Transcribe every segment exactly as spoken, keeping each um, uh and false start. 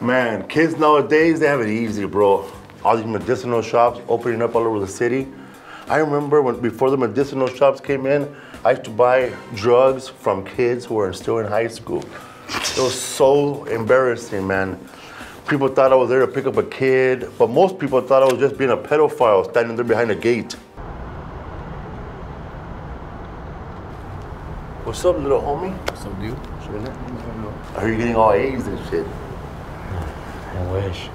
Man, kids nowadays, they have it easy, bro. All these medicinal shops opening up all over the city. I remember when before the medicinal shops came in, I used to buy drugs from kids who were still in high school. It was so embarrassing, man. People thought I was there to pick up a kid, but most people thought I was just being a pedophile standing there behind a gate. What's up, little homie? What's up, dude? I heard you getting all A's and shit. I wish.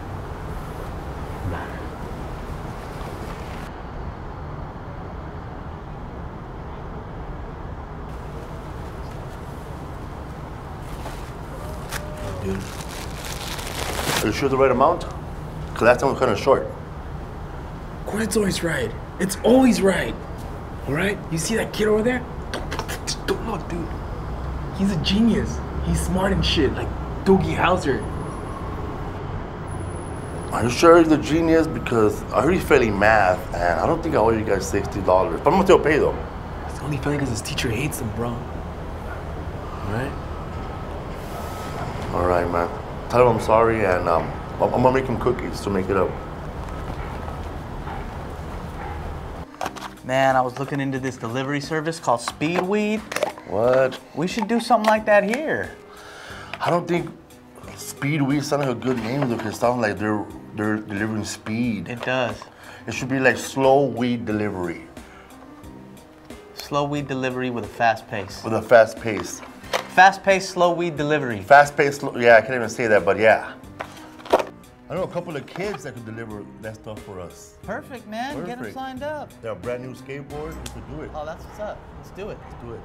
Dude. Are you sure the right amount? Because last time was kind of short. Cornet's always right. It's always right. All right? You see that kid over there? Don't look, dude. He's a genius. He's smart and shit, like Doogie Hauser. Are you sure he's a genius? Because I heard he's failing math, and I don't think I owe you guys sixty dollars. But I'm gonna still pay, though. It's only failing because his teacher hates him, bro. All right? All right, man. Tell him I'm sorry, and um, I'm gonna make him cookies to make it up. Man, I was looking into this delivery service called Speedweed. What? We should do something like that here. I don't think Speedweed sounds like a good name, though, because it sounds like they're, they're delivering speed. It does. It should be like slow weed delivery. Slow weed delivery with a fast pace. With a fast pace. Fast pace, slow weed delivery. Fast pace, slow, yeah, I can't even say that, but yeah. I know a couple of kids that could deliver that stuff for us. Perfect, man. Perfect. Get them signed up. They're a brand new skateboard. You could do it. Oh, that's what's up. Let's do it. Let's do it.